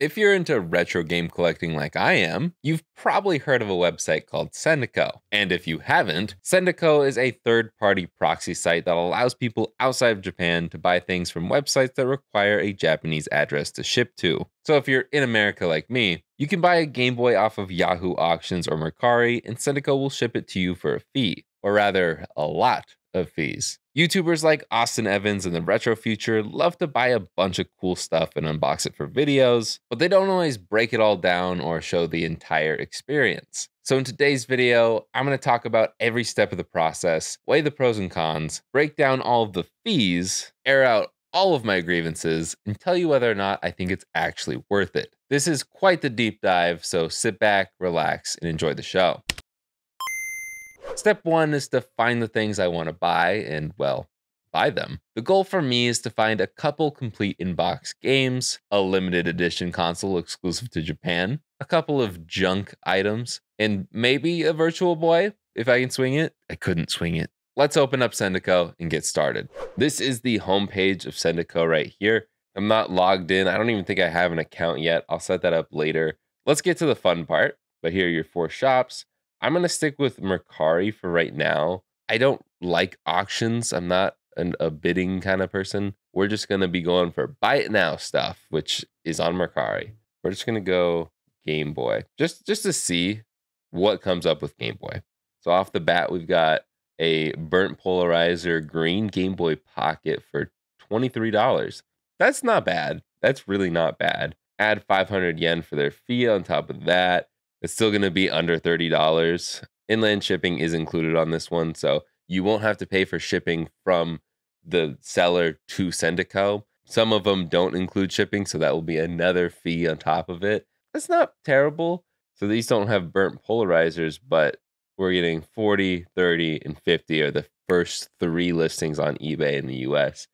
If you're into retro game collecting like I am, you've probably heard of a website called Sendico. And if you haven't, Sendico is a third-party proxy site that allows people outside of Japan to buy things from websites that require a Japanese address to ship to. So if you're in America like me, you can buy a Game Boy off of Yahoo Auctions or Mercari, and Sendico will ship it to you for a fee, or rather, a lot of fees. YouTubers like Austin Evans and the Retro Future love to buy a bunch of cool stuff and unbox it for videos, but they don't always break it all down or show the entire experience. So in today's video, I'm going to talk about every step of the process, weigh the pros and cons, break down all of the fees, air out all of my grievances, and tell you whether or not I think it's actually worth it. This is quite the deep dive, so sit back, relax, and enjoy the show. Step one is to find the things I want to buy and, well, buy them. The goal for me is to find a couple complete in-box games, a limited edition console exclusive to Japan, a couple of junk items, and maybe a Virtual Boy, if I can swing it. I couldn't swing it. Let's open up Sendico and get started. This is the homepage of Sendico right here. I'm not logged in. I don't even think I have an account yet. I'll set that up later. Let's get to the fun part. But here are your four shops. I'm going to stick with Mercari for right now. I don't like auctions. I'm not a bidding kind of person. We're just going to be going for buy it now stuff, which is on Mercari. We're just going to go Game Boy, just to see what comes up with Game Boy. So off the bat, we've got a burnt polarizer green Game Boy Pocket for $23. That's not bad. That's really not bad. Add 500 yen for their fee on top of that. It's still going to be under $30. Inland shipping is included on this one, so you won't have to pay for shipping from the seller to Sendico. Some of them don't include shipping, so that will be another fee on top of it. That's not terrible. So these don't have burnt polarizers, but we're getting 40, 30, and 50 are the first three listings on eBay in the US.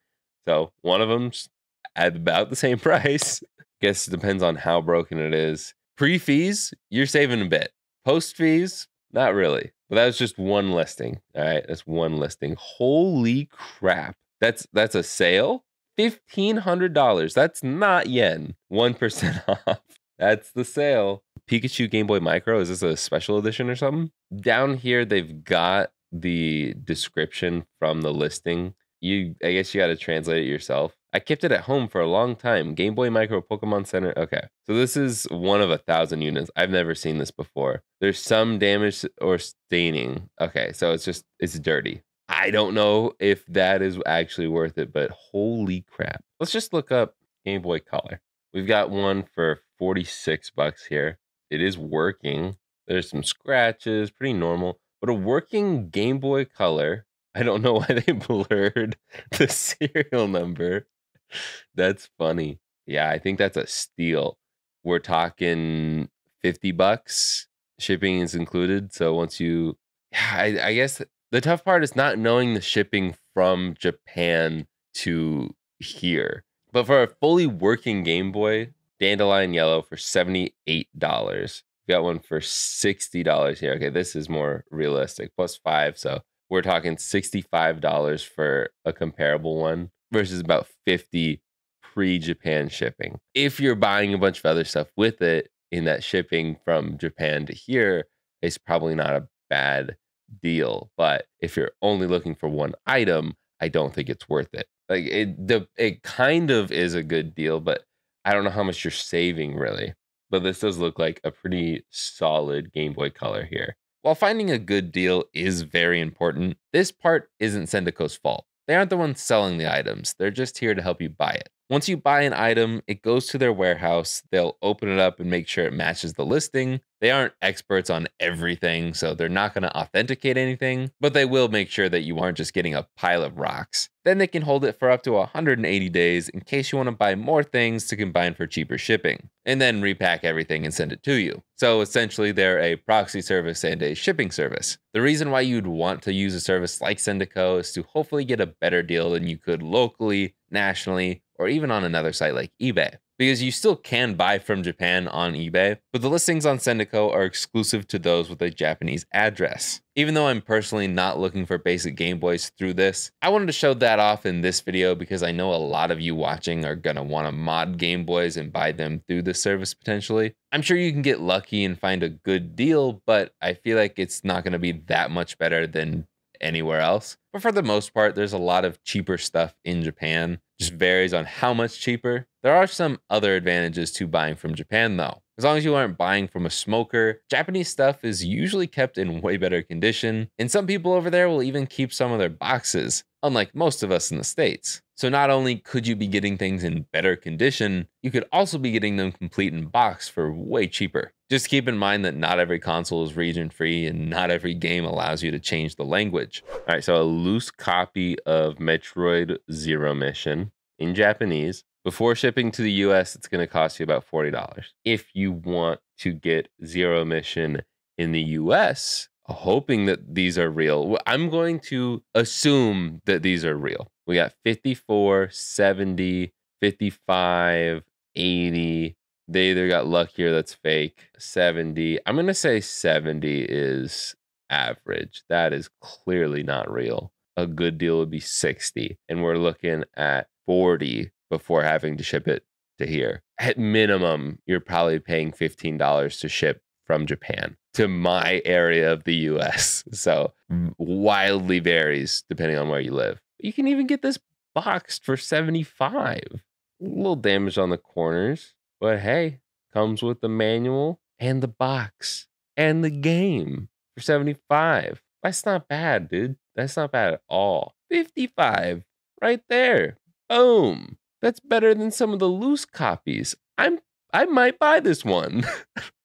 So one of them's at about the same price. Guess it depends on how broken it is. Pre-fees, you're saving a bit. Post-fees, not really. But that was just one listing. All right, that's one listing. Holy crap. That's a sale? $1,500. That's not yen. 1% off. That's the sale. Pikachu Game Boy Micro. Is this a special edition or something? Down here, they've got the description from the listing. I guess you got to translate it yourself. I kept it at home for a long time. Game Boy Micro, Pokemon Center. Okay, so this is one of 1,000 units. I've never seen this before. There's some damage or staining. Okay, so it's dirty. I don't know if that is actually worth it, but holy crap. Let's just look up Game Boy Color. We've got one for $46 here. It is working. There's some scratches, pretty normal, but a working Game Boy Color. I don't know why they blurred the serial number. That's funny. Yeah, I think that's a steal. We're talking $50. Shipping is included. So once you, I guess the tough part is not knowing the shipping from Japan to here. But for a fully working Game Boy, Dandelion Yellow for $78. We got one for $60 here. Okay, this is more realistic. Plus 5, so we're talking $65 for a comparable one versus about $50 pre-Japan shipping. If you're buying a bunch of other stuff with it, in that shipping from Japan to here, it's probably not a bad deal. But if you're only looking for one item, I don't think it's worth it. Like it kind of is a good deal, but I don't know how much you're saving really. But this does look like a pretty solid Game Boy Color here. While finding a good deal is very important, this part isn't Sendico's fault. They aren't the ones selling the items. They're just here to help you buy it. Once you buy an item, it goes to their warehouse. They'll open it up and make sure it matches the listing. They aren't experts on everything, so they're not going to authenticate anything, but they will make sure that you aren't just getting a pile of rocks. Then they can hold it for up to 180 days in case you want to buy more things to combine for cheaper shipping, and then repack everything and send it to you. So essentially, they're a proxy service and a shipping service. The reason why you'd want to use a service like Sendico is to hopefully get a better deal than you could locally, nationally, or even on another site like eBay. because you still can buy from Japan on eBay, but the listings on Sendico are exclusive to those with a Japanese address. Even though I'm personally not looking for basic Game Boys through this, I wanted to show that off in this video because I know a lot of you watching are gonna wanna mod Game Boys and buy them through this service potentially. I'm sure you can get lucky and find a good deal, but I feel like it's not gonna be that much better than anywhere else. But for the most part, there's a lot of cheaper stuff in Japan. Just varies on how much cheaper. There are some other advantages to buying from Japan though. As long as you aren't buying from a smoker, Japanese stuff is usually kept in way better condition, and some people over there will even keep some of their boxes, unlike most of us in the States. So not only could you be getting things in better condition, you could also be getting them complete in box for way cheaper. Just keep in mind that not every console is region free and not every game allows you to change the language. All right, so a loose copy of Metroid Zero Mission in Japanese. Before shipping to the US, it's gonna cost you about $40. If you want to get Zero Mission in the US, hoping that these are real, I'm going to assume that these are real. We got 54, 70, 55, 80. They either got lucky or that's fake. 70, I'm gonna say 70 is average. That is clearly not real. A good deal would be 60. And we're looking at 40 before having to ship it to here. At minimum, you're probably paying $15 to ship from Japan to my area of the US. So wildly varies depending on where you live. You can even get this boxed for $75. A little damage on the corners, but hey, comes with the manual and the box and the game for $75. That's not bad, dude. That's not bad at all. 55 right there. Boom. That's better than some of the loose copies. I might buy this one.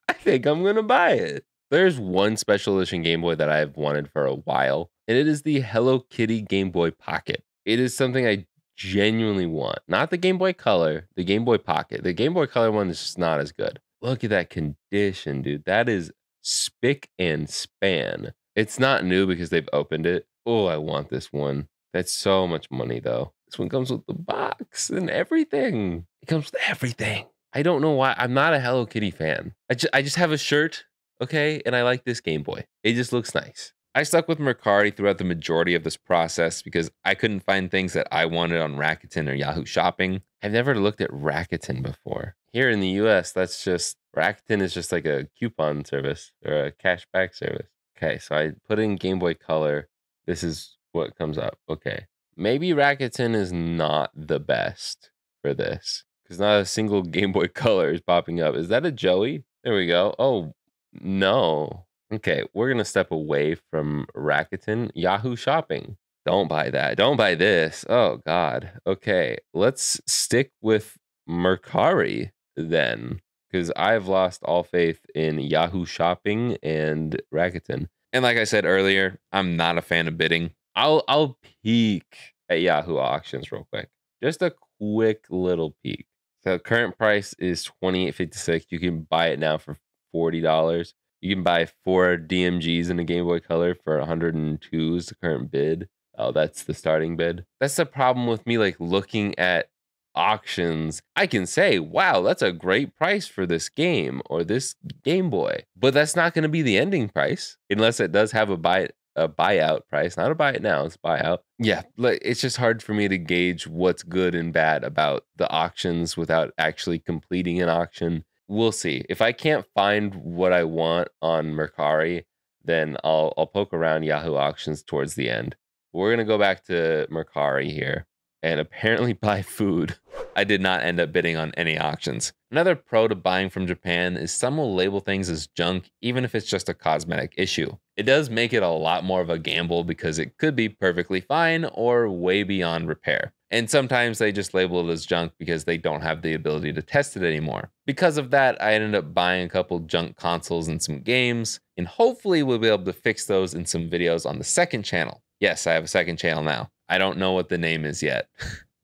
I think I'm gonna buy it. There's one special edition Game Boy that I've wanted for a while, and it is the Hello Kitty Game Boy Pocket. It is something I genuinely want. Not the Game Boy Color, the Game Boy Pocket. The Game Boy Color one is just not as good. Look at that condition, dude. That is spick and span. It's not new because they've opened it. Oh, I want this one. That's so much money though. This one comes with the box and everything. It comes with everything. I don't know why. I'm not a Hello Kitty fan. I just have a shirt, okay? And I like this Game Boy. It just looks nice. I stuck with Mercari throughout the majority of this process because I couldn't find things that I wanted on Rakuten or Yahoo Shopping. I've never looked at Rakuten before. Here in the US, that's just, Rakuten is just like a coupon service or a cashback service. Okay, so I put in Game Boy Color. This is what comes up, okay. Maybe Rakuten is not the best for this because not a single Game Boy Color is popping up. Is that a Joey? There we go. Oh, no. Okay, we're going to step away from Rakuten. Yahoo Shopping. Don't buy that. Don't buy this. Oh, God. Okay, let's stick with Mercari then because I've lost all faith in Yahoo Shopping and Rakuten. And like I said earlier, I'm not a fan of bidding. I'll peek at Yahoo Auctions real quick. Just a quick little peek. So current price is $28.56. You can buy it now for $40. You can buy 4 DMGs in a Game Boy Color for $102 is the current bid. Oh, that's the starting bid. That's the problem with me like looking at auctions. I can say, wow, that's a great price for this game or this Game Boy. But that's not going to be the ending price unless it does have a buyout price, not a buy it now, it's buyout. Yeah, like it's just hard for me to gauge what's good and bad about the auctions without actually completing an auction. We'll see. If I can't find what I want on Mercari, then I'll poke around Yahoo Auctions towards the end. We're gonna go back to Mercari here and apparently buy food. I did not end up bidding on any auctions. Another pro to buying from Japan is some will label things as junk, even if it's just a cosmetic issue. It does make it a lot more of a gamble because it could be perfectly fine or way beyond repair. And sometimes they just label it as junk because they don't have the ability to test it anymore. Because of that, I ended up buying a couple junk consoles and some games, and hopefully we'll be able to fix those in some videos on the second channel. Yes, I have a second channel now. I don't know what the name is yet.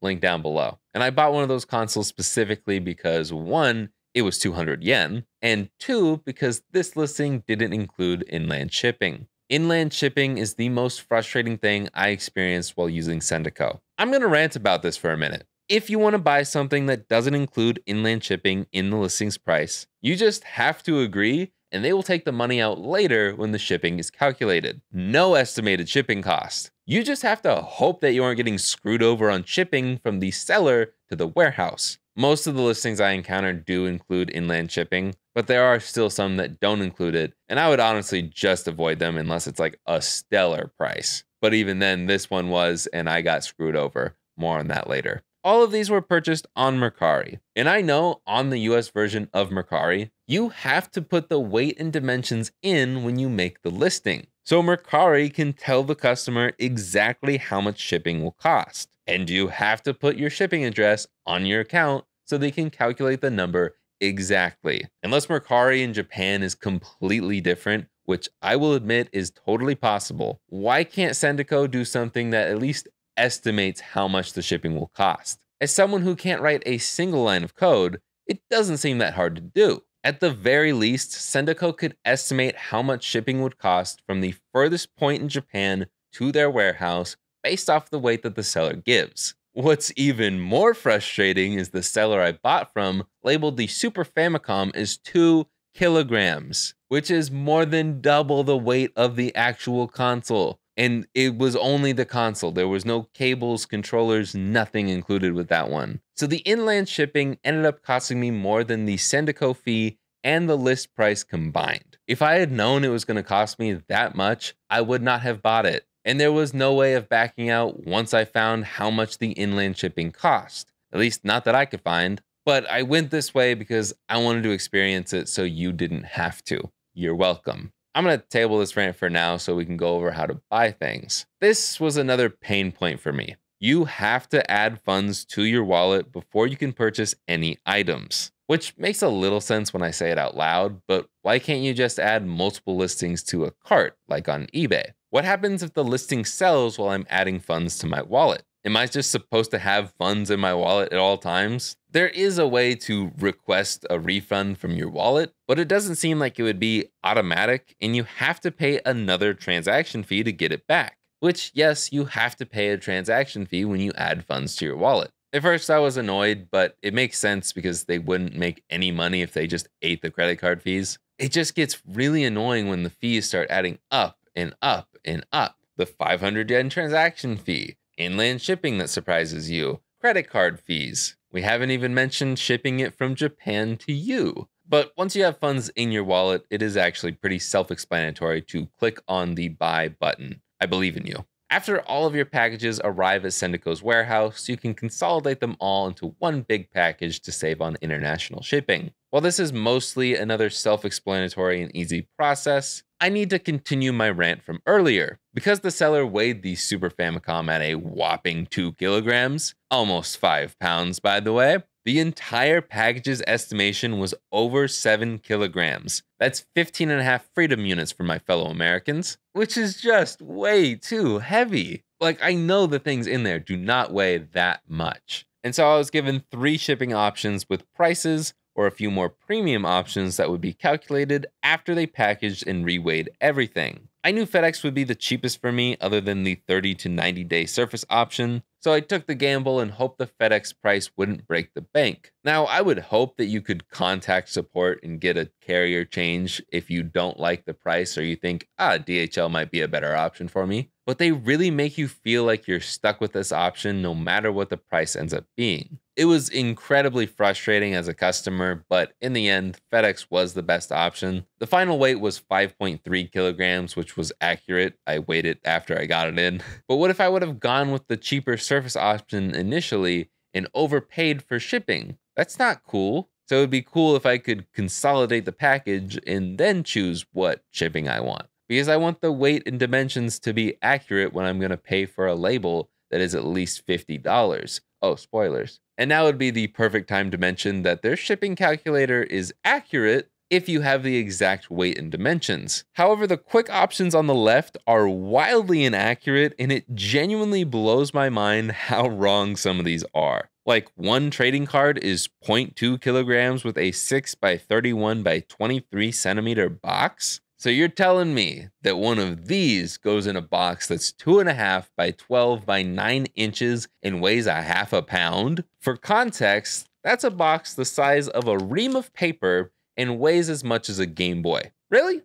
Link down below. And I bought one of those consoles specifically because 1, it was 200 yen, and 2, because this listing didn't include inland shipping. Inland shipping is the most frustrating thing I experienced while using Sendico. I'm gonna rant about this for a minute. if you want to buy something that doesn't include inland shipping in the listing's price, you just have to agree, and they will take the money out later when the shipping is calculated. No estimated shipping cost. You just have to hope that you aren't getting screwed over on shipping from the seller to the warehouse. Most of the listings I encountered do include inland shipping, but there are still some that don't include it, and I would honestly just avoid them unless it's like a stellar price. But even then, this one was, and I got screwed over. More on that later. All of these were purchased on Mercari. And I know on the US version of Mercari, you have to put the weight and dimensions in when you make the listing. So Mercari can tell the customer exactly how much shipping will cost. And you have to put your shipping address on your account so they can calculate the number exactly. Unless Mercari in Japan is completely different, which I will admit is totally possible. Why can't Sendico do something that at least estimates how much the shipping will cost? As someone who can't write a single line of code, it doesn't seem that hard to do. At the very least, Sendico could estimate how much shipping would cost from the furthest point in Japan to their warehouse based off the weight that the seller gives. What's even more frustrating is the seller I bought from labeled the Super Famicom as 2 kilograms, which is more than double the weight of the actual console. And it was only the console. There was no cables, controllers, nothing included with that one. So the inland shipping ended up costing me more than the Sendico fee and the list price combined. If I had known it was going to cost me that much, I would not have bought it. And there was no way of backing out once I found how much the inland shipping cost. At least not that I could find. But I went this way because I wanted to experience it so you didn't have to. You're welcome. I'm going to table this rant for now so we can go over how to buy things. This was another pain point for me. You have to add funds to your wallet before you can purchase any items, which makes a little sense when I say it out loud, but why can't you just add multiple listings to a cart like on eBay? What happens if the listing sells while I'm adding funds to my wallet? Am I just supposed to have funds in my wallet at all times? There is a way to request a refund from your wallet, but it doesn't seem like it would be automatic, and you have to pay another transaction fee to get it back. Which, yes, you have to pay a transaction fee when you add funds to your wallet. At first, I was annoyed, but it makes sense because they wouldn't make any money if they just ate the credit card fees. It just gets really annoying when the fees start adding up and up and up. The 500 yen transaction fee, inland shipping that surprises you, credit card fees. We haven't even mentioned shipping it from Japan to you. But once you have funds in your wallet, it is actually pretty self-explanatory to click on the buy button. I believe in you. After all of your packages arrive at Sendico's warehouse, you can consolidate them all into one big package to save on international shipping. While this is mostly another self-explanatory and easy process, I need to continue my rant from earlier. Because the seller weighed the Super Famicom at a whopping 2 kilograms, almost 5 pounds by the way, the entire package's estimation was over 7 kilograms. That's 15 and a half freedom units for my fellow Americans, which is just way too heavy. Like, I know the things in there do not weigh that much. And so I was given 3 shipping options with prices, or a few more premium options that would be calculated after they packaged and reweighed everything. I knew FedEx would be the cheapest for me other than the 30 to 90 day surface option, so I took the gamble and hoped the FedEx price wouldn't break the bank. Now, I would hope that you could contact support and get a carrier change if you don't like the price or you think, DHL might be a better option for me. But they really make you feel like you're stuck with this option no matter what the price ends up being. It was incredibly frustrating as a customer, but in the end, FedEx was the best option. The final weight was 5.3 kilograms, which was accurate. I weighed it after I got it in. But what if I would have gone with the cheaper surface option initially and overpaid for shipping? That's not cool. So it would be cool if I could consolidate the package and then choose what shipping I want, because I want the weight and dimensions to be accurate when I'm going to pay for a label that is at least $50. Oh, spoilers. And now would be the perfect time to mention that their shipping calculator is accurate if you have the exact weight and dimensions. However, the quick options on the left are wildly inaccurate, and it genuinely blows my mind how wrong some of these are. Like, one trading card is 0.2 kilograms with a 6 by 31 by 23 centimeter box. So you're telling me that one of these goes in a box that's 2.5 by 12 by 9 inches and weighs 1/2 pound? For context, that's a box the size of a ream of paper and weighs as much as a Game Boy. Really?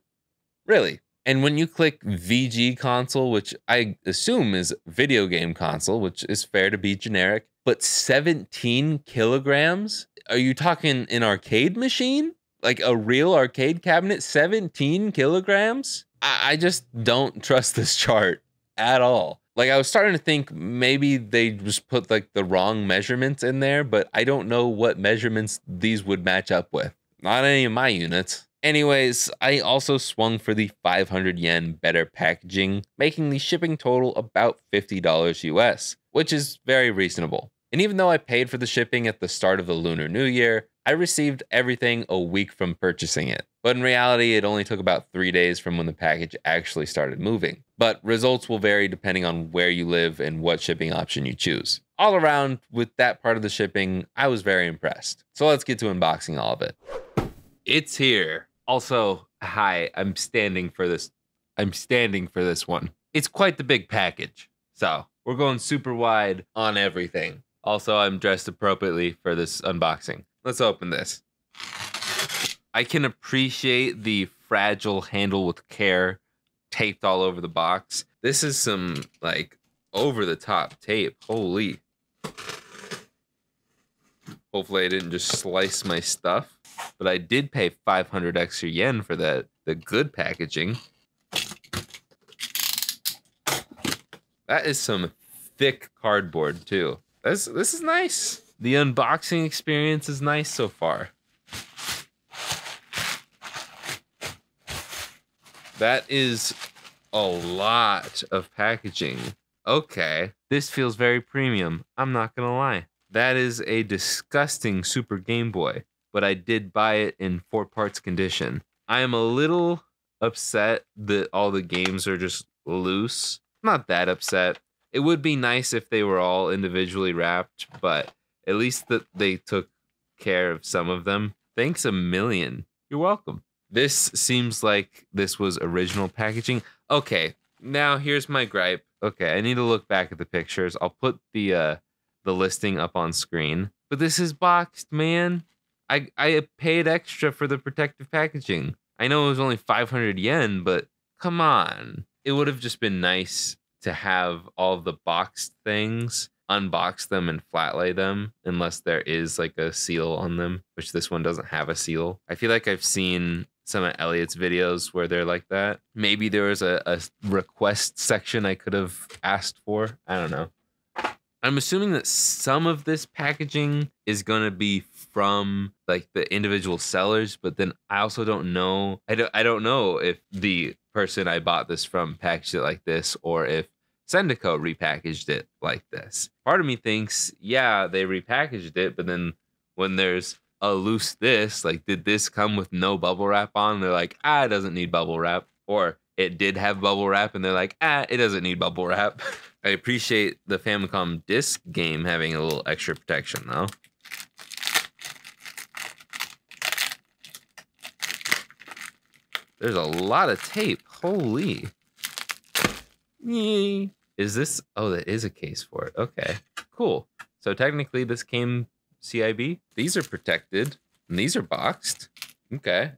Really? And when you click VG console, which I assume is video game console, which is fair to be generic, but 17 kilograms? Are you talking an arcade machine? Like a real arcade cabinet, 17 kilograms? I just don't trust this chart at all. Like, I was starting to think maybe they just put like the wrong measurements in there, but I don't know what measurements these would match up with. Not any of my units. Anyways, I also swung for the 500 yen better packaging, making the shipping total about $50 US, which is very reasonable. And even though I paid for the shipping at the start of the Lunar New Year, I received everything a week from purchasing it. But in reality, it only took about 3 days from when the package actually started moving. But results will vary depending on where you live and what shipping option you choose. All around, with that part of the shipping, I was very impressed. So let's get to unboxing all of it. It's here. Also, hi, I'm standing for this one. It's quite the big package. So we're going super wide on everything. Also, I'm dressed appropriately for this unboxing. Let's open this. I can appreciate the fragile handle with care taped all over the box. This is some like over the top tape. Holy. Hopefully I didn't just slice my stuff, but I did pay 500 extra yen for that, the good packaging. That is some thick cardboard too. This is nice. The unboxing experience is nice so far. That is a lot of packaging. Okay, this feels very premium. I'm not gonna lie. That is a disgusting Super Game Boy, but I did buy it in 4 parts condition. I am a little upset that all the games are just loose. Not that upset. It would be nice if they were all individually wrapped, but at least that they took care of some of them. Thanks a million. You're welcome. This seems like this was original packaging. Okay, now here's my gripe. Okay, I need to look back at the pictures. I'll put the listing up on screen. But this is boxed, man. I paid extra for the protective packaging. I know it was only 500 yen, but come on. It would have just been nice to have all the boxed things, unbox them and flat lay them, unless there is like a seal on them, which this one doesn't have a seal. I feel like I've seen some of Elliot's videos where they're like that. Maybe there was a request section I could have asked for. I don't know. I'm assuming that some of this packaging is gonna be from like the individual sellers, but then I also don't know. I don't know if the person I bought this from packaged it like this, or if Sendico repackaged it like this. Part of me thinks, yeah, they repackaged it, but then when there's a loose this, like, did this come with no bubble wrap on? And they're like, ah, it doesn't need bubble wrap. Or it did have bubble wrap, and they're like, ah, it doesn't need bubble wrap. I appreciate the Famicom disc game having a little extra protection, though. There's a lot of tape. Holy. Yay. Is this? Oh, that is a case for it. Okay, cool. So technically this came CIB. These are protected and these are boxed. Okay.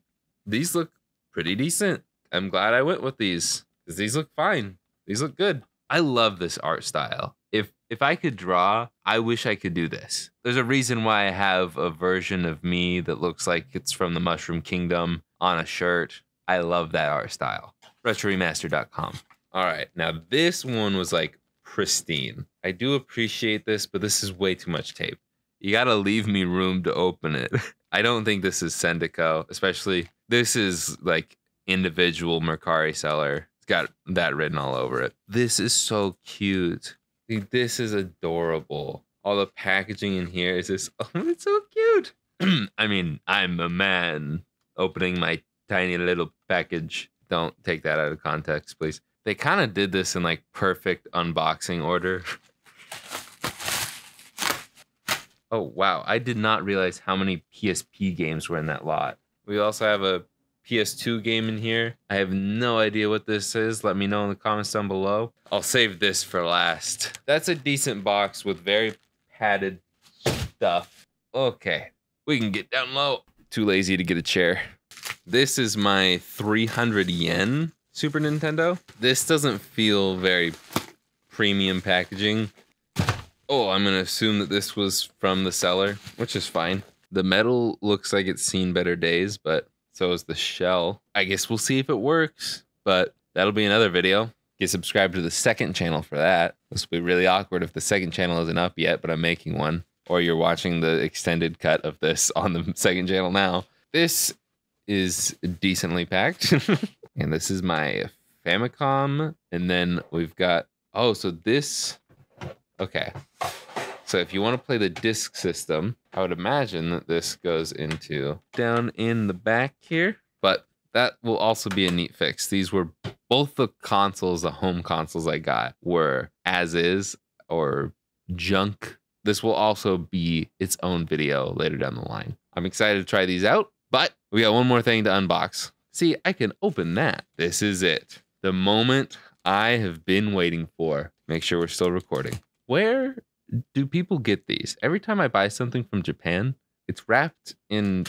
These look pretty decent. I'm glad I went with these because these look fine. These look good. I love this art style. If I could draw, I wish I could do this. There's a reason why I have a version of me that looks like it's from the Mushroom Kingdom on a shirt. I love that art style. Retroremastered.com. All right, now this one was like pristine. I do appreciate this, but this is way too much tape. You gotta leave me room to open it. I don't think this is Sendico, especially this is like individual Mercari seller. It's got that written all over it. This is so cute. Dude, this is adorable. All the packaging in here is this, oh, it's so cute. I mean, I'm a man opening my tiny little package. Don't take that out of context, please. They kind of did this in like perfect unboxing order. Oh, wow. I did not realize how many PSP games were in that lot. We also have a PS2 game in here. I have no idea what this is. Let me know in the comments down below. I'll save this for last. That's a decent box with very padded stuff. Okay, we can get down low. Too lazy to get a chair. This is my 300 yen Super Nintendo. This doesn't feel very premium packaging. Oh, I'm gonna assume that this was from the seller, which is fine. The metal looks like it's seen better days, but so is the shell. I guess we'll see if it works, but that'll be another video. Get subscribed to the second channel for that. This will be really awkward if the second channel isn't up yet, but I'm making one. Or you're watching the extended cut of this on the second channel now. This is decently packed. And this is my Famicom. And then we've got, oh, so this, okay. So if you want to play the disc system, I would imagine that this goes into down in the back here, but that will also be a neat fix. These were both the consoles, the home consoles I got were as is or junk. This will also be its own video later down the line. I'm excited to try these out, but we got one more thing to unbox. See, I can open that. This is it. The moment I have been waiting for. Make sure we're still recording. Where do people get these? Every time I buy something from Japan, it's wrapped in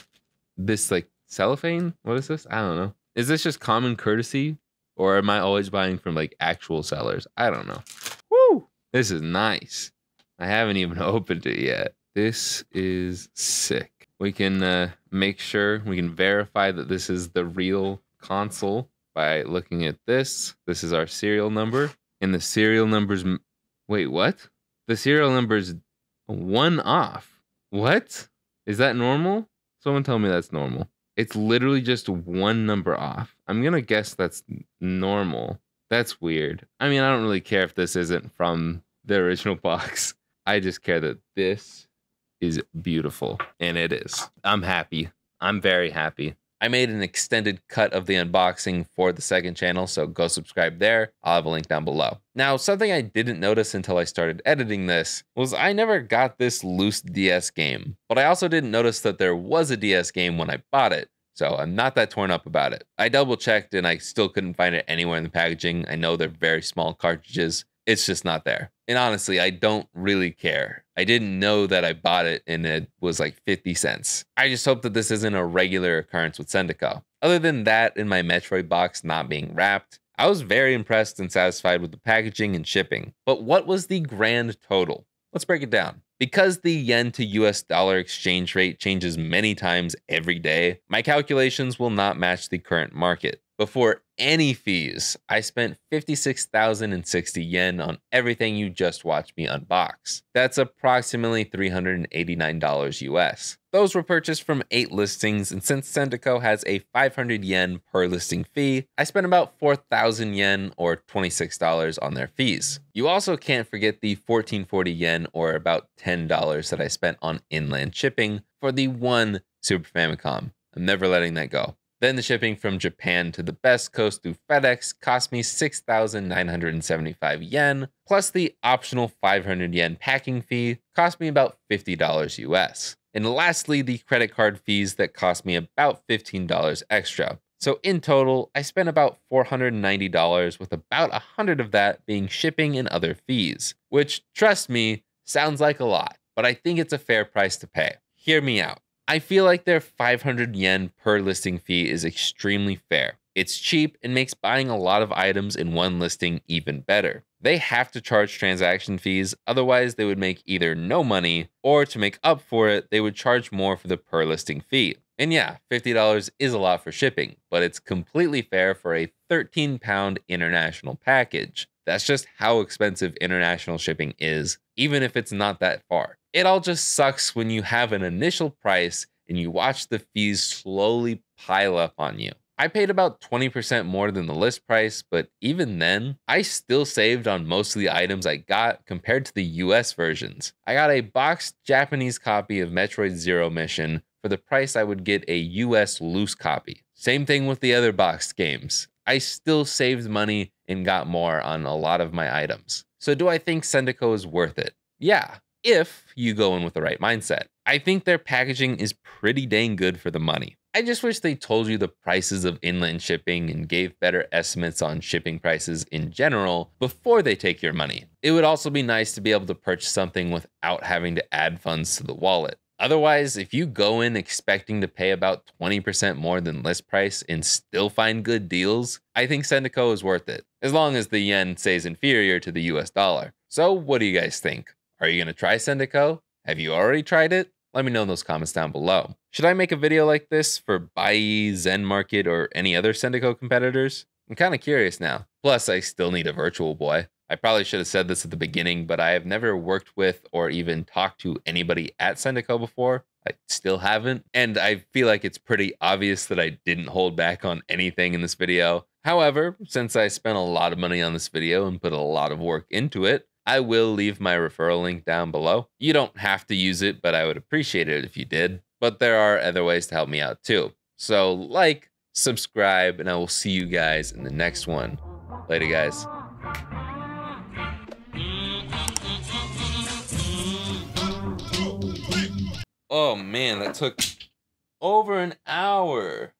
this like cellophane. What is this? I don't know. Is this just common courtesy or am I always buying from like actual sellers? I don't know. Woo! This is nice. I haven't even opened it yet. This is sick. We can make sure we can verify that this is the real console by looking at this. This is our serial number and the serial numbers. Wait, what? The serial number is one off. What? Is that normal? Someone tell me that's normal. It's literally just one number off. I'm gonna guess that's normal. That's weird. I mean, I don't really care if this isn't from the original box. I just care that this is beautiful, and it is. I'm happy. I'm very happy. I made an extended cut of the unboxing for the second channel, so go subscribe there. I'll have a link down below. Now, something I didn't notice until I started editing this was I never got this loose DS game, but I also didn't notice that there was a DS game when I bought it, so I'm not that torn up about it. I double checked and I still couldn't find it anywhere in the packaging. I know they're very small cartridges. It's just not there. And honestly, I don't really care. I didn't know that I bought it and it was like 50 cents. I just hope that this isn't a regular occurrence with Sendico. Other than that, in my Metroid box not being wrapped, I was very impressed and satisfied with the packaging and shipping. But what was the grand total? Let's break it down. Because the yen to US dollar exchange rate changes many times every day, my calculations will not match the current market. Before any fees, I spent 56,060 yen on everything you just watched me unbox. That's approximately $389 US. Those were purchased from 8 listings, and since Sendico has a 500 yen per listing fee, I spent about 4,000 yen or $26 on their fees. You also can't forget the 1440 yen or about $10 that I spent on inland shipping for the one Super Famicom. I'm never letting that go. Then the shipping from Japan to the West Coast through FedEx cost me 6,975 yen, plus the optional 500 yen packing fee cost me about $50 US. And lastly, the credit card fees that cost me about $15 extra. So in total, I spent about $490 with about 100 of that being shipping and other fees, which trust me, sounds like a lot, but I think it's a fair price to pay. Hear me out. I feel like their 500 yen per listing fee is extremely fair. It's cheap and makes buying a lot of items in one listing even better. They have to charge transaction fees, otherwise they would make either no money or to make up for it, they would charge more for the per listing fee. And yeah, $50 is a lot for shipping, but it's completely fair for a 13-pound international package. That's just how expensive international shipping is, even if it's not that far. It all just sucks when you have an initial price and you watch the fees slowly pile up on you. I paid about 20% more than the list price, but even then, I still saved on most of the items I got compared to the US versions. I got a boxed Japanese copy of Metroid Zero Mission for the price I would get a US loose copy. Same thing with the other boxed games. I still saved money and got more on a lot of my items. So do I think Sendico is worth it? Yeah, if you go in with the right mindset. I think their packaging is pretty dang good for the money. I just wish they told you the prices of inland shipping and gave better estimates on shipping prices in general before they take your money. It would also be nice to be able to purchase something without having to add funds to the wallet. Otherwise, if you go in expecting to pay about 20% more than list price and still find good deals, I think Sendico is worth it, as long as the yen stays inferior to the US dollar. So what do you guys think? Are you going to try Sendico? Have you already tried it? Let me know in those comments down below. Should I make a video like this for Buyee, Zen Market, or any other Sendico competitors? I'm kind of curious now. Plus, I still need a Virtual Boy. I probably should have said this at the beginning, but I have never worked with or even talked to anybody at Sendico before. I still haven't. And I feel like it's pretty obvious that I didn't hold back on anything in this video. However, since I spent a lot of money on this video and put a lot of work into it, I will leave my referral link down below. You don't have to use it, but I would appreciate it if you did. But there are other ways to help me out too. So like, subscribe, and I will see you guys in the next one. Later, guys. Oh man, that took over an hour.